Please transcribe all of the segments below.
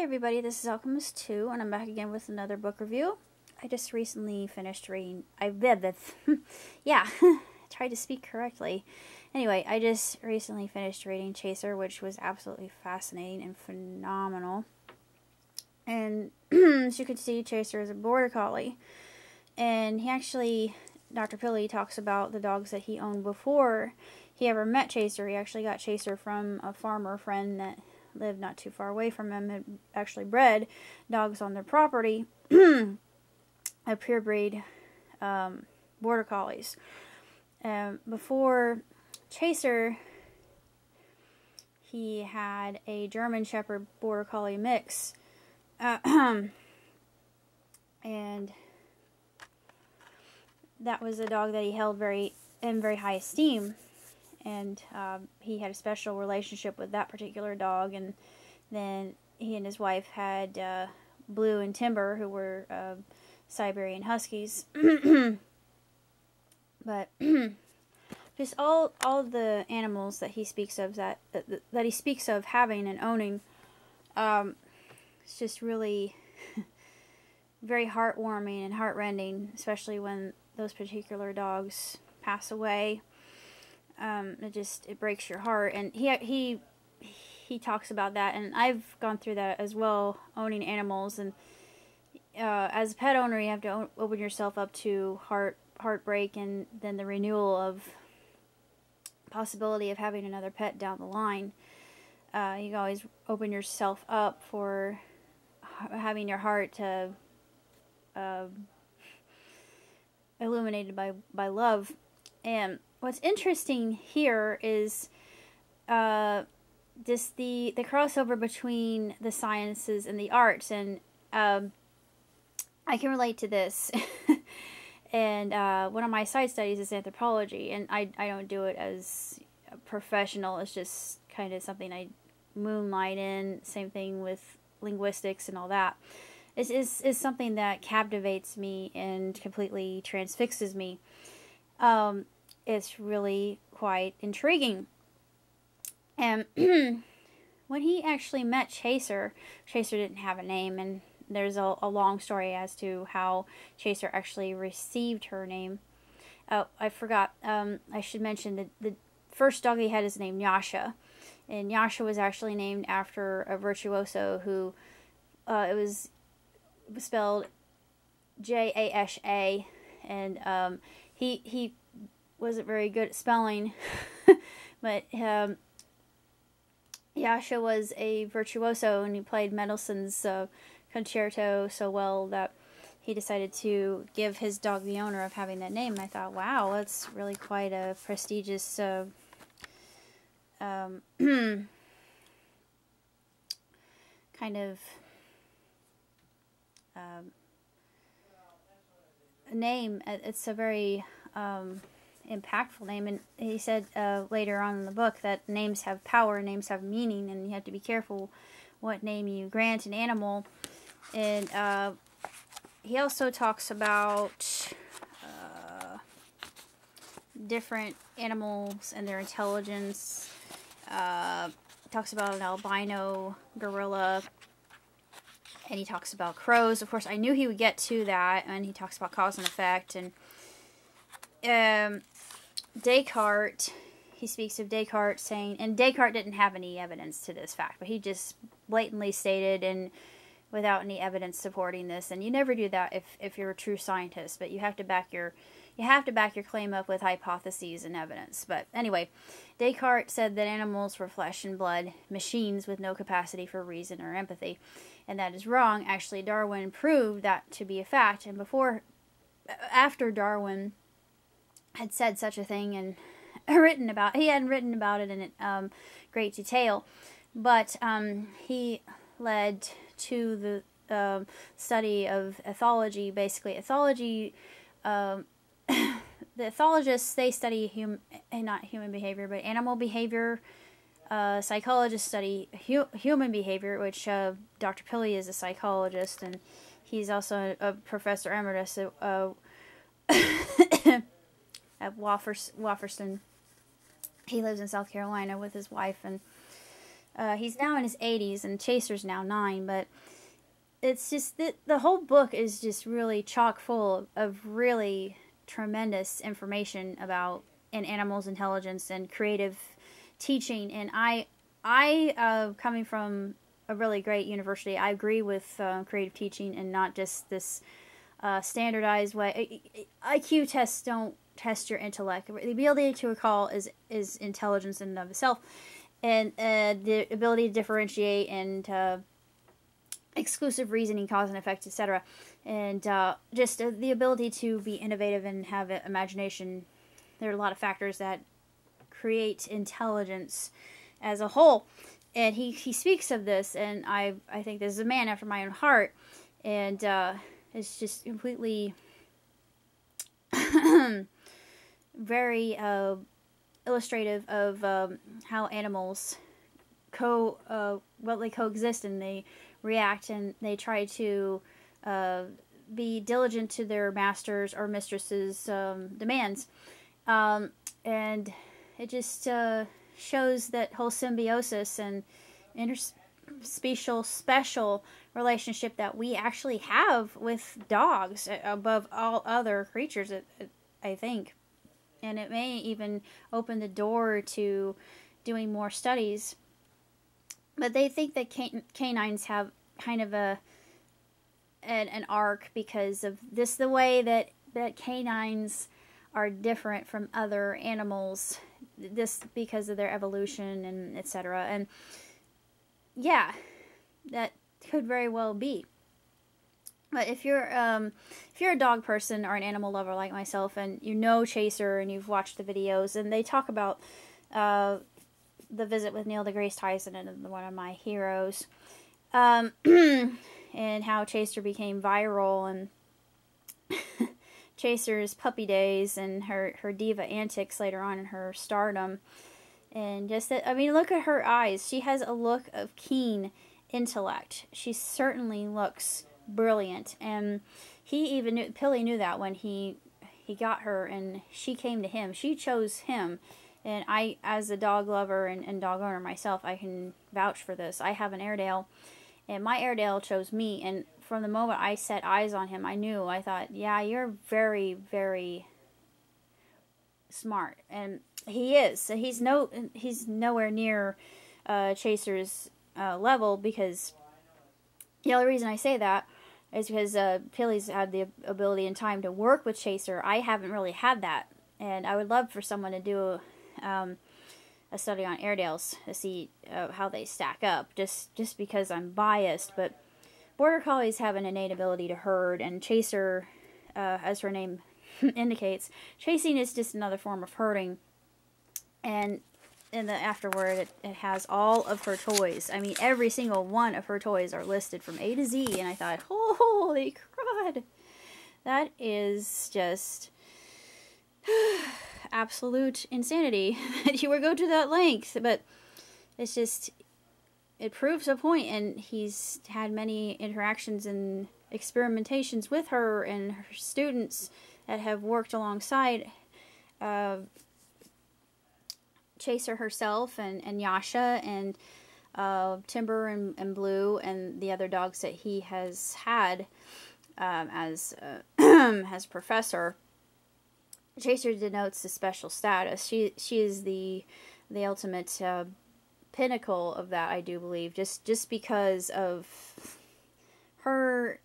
Hi everybody, this is Alchemist 2, and I'm back again with another book review. I just recently finished reading, I just recently finished reading Chaser, which was absolutely fascinating and phenomenal. And as you can see, Chaser is a border collie, and he actually, Dr. Pilley talks about the dogs that he owned before he ever met Chaser. He actually got Chaser from a farmer friend that lived not too far away from him, had actually bred dogs on their property, a purebred border collies. Before Chaser, he had a German Shepherd border collie mix, and that was a dog that he held in very high esteem. And he had a special relationship with that particular dog, and then he and his wife had Blue and Timber, who were Siberian Huskies. But just all the animals that he speaks of that he speaks of having and owning, it's just really very heartwarming and heartrending, especially when those particular dogs pass away. It breaks your heart, and he talks about that, and I've gone through that as well, owning animals. And as a pet owner, you have to open yourself up to heartbreak, and then the renewal of possibility of having another pet down the line. You can always open yourself up for having your heart to illuminated by love. And what's interesting here is just the crossover between the sciences and the arts, and I can relate to this. And one of my side studies is anthropology, and I don't do it as a professional. It's just kind of something I moonlight in. Same thing with linguistics and all that. It is something that captivates me and completely transfixes me. It's really quite intriguing. And when he actually met Chaser, Chaser didn't have a name, and there's a long story as to how Chaser actually received her name. Oh, I forgot. I should mention that the first dog he had is named Yasha, and Yasha was actually named after a virtuoso who it was spelled Jasha, and he wasn't very good at spelling, but Yasha was a virtuoso, and he played Mendelssohn's concerto so well that he decided to give his dog the honor of having that name. And I thought, wow, that's really quite a prestigious kind of name. It's a very impactful name, and he said later on in the book that names have power, names have meaning, and you have to be careful what name you grant an animal. And he also talks about different animals and their intelligence. Talks about an albino gorilla, and he talks about crows. Of course, I knew he would get to that, and he talks about cause and effect. And Descartes, he speaks of Descartes saying, and Descartes didn't have any evidence to this fact, but he just blatantly stated and without any evidence supporting this. And you never do that if you're a true scientist, but you have to back your claim up with hypotheses and evidence. But anyway, Descartes said that animals were flesh and blood machines with no capacity for reason or empathy, and that is wrong. Actually, Darwin proved that to be a fact, and after Darwin had said such a thing and he hadn't written about it in great detail, but he led to the study of ethology. Basically, ethology, the ethologists, they study not human behavior, but animal behavior. Psychologists study human behavior, which Dr. Pilley is a psychologist, and he's also a professor emeritus at Wafferston. He lives in South Carolina with his wife, and He's now in his 80s, and Chaser's now 9, but it's just the whole book is just really chock full of really tremendous information about an animal's intelligence and creative teaching. And I coming from a really great university, I agree with creative teaching and not just this standardized way. IQ tests don't test your intellect. The ability to recall is intelligence in and of itself, and the ability to differentiate and exclusive reasoning, cause and effect, etc., and just the ability to be innovative and have imagination. There are a lot of factors that create intelligence as a whole, and he speaks of this, and I think this is a man after my own heart, and it's just completely very illustrative of how animals coexist and they react, and they try to be diligent to their masters or mistresses' demands, and it just shows that whole symbiosis and interspecial relationship that we actually have with dogs above all other creatures, I think. And it may even open the door to doing more studies. But they think that canines have kind of an arc because of this, the way that canines are different from other animals, this because of their evolution and etc. And yeah, that could very well be. But if you're a dog person or an animal lover like myself, and you know Chaser and you've watched the videos, and they talk about the visit with Neil deGrasse Tyson and one of my heroes, and how Chaser became viral, and Chaser's puppy days and her diva antics later on in her stardom, and just that, I mean, look at her eyes. She has a look of keen intellect. She certainly looks brilliant, and Pilley knew that when he got her and she came to him. She chose him, and I, as a dog lover and dog owner myself, I can vouch for this. I have an Airedale, and my Airedale chose me, and from the moment I set eyes on him, I knew. I thought, yeah, you're very, very smart, and he is. And he's nowhere near Chaser's level, because the only reason I say that is because Pilley's had the ability and time to work with Chaser. I haven't really had that, and I would love for someone to do a study on Airedales to see how they stack up, just because I'm biased. But Border Collies have an innate ability to herd, and Chaser, as her name indicates, chasing is just another form of herding, and in the afterword, it has all of her toys. I mean, every single one of her toys are listed from A to Z, and I thought, holy crud! That is just absolute insanity that you would go to that length, but it's just, it proves a point, and he's had many interactions and experimentations with her and her students that have worked alongside Chaser herself and Yasha and Timber and Blue and the other dogs that he has had as professor. Chaser denotes the special status. She is the ultimate pinnacle of that, I do believe, just because of her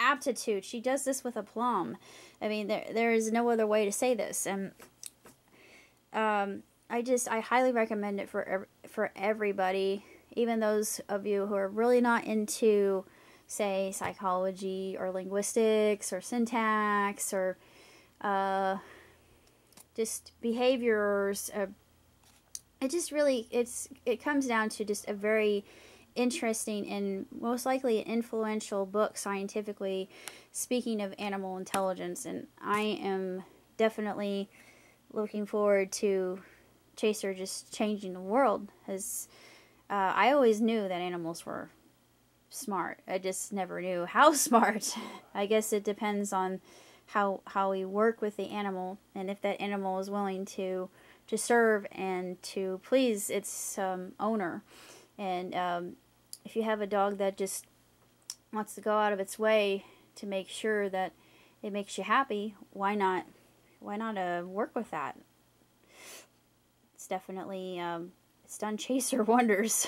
aptitude. She does this with aplomb. I mean, there is no other way to say this, and I highly recommend it for everybody, even those of you who are really not into, say, psychology or linguistics or syntax or just behaviors. It comes down to just a very interesting and most likely an influential book, scientifically speaking, of animal intelligence. And I am definitely looking forward to Chaser just changing the world, because I always knew that animals were smart. I just never knew how smart. I guess it depends on how we work with the animal, and if that animal is willing to serve and to please its owner. And if you have a dog that just wants to go out of its way to make sure that it makes you happy, why not? Why not work with that? It's definitely it's done Chaser wonders.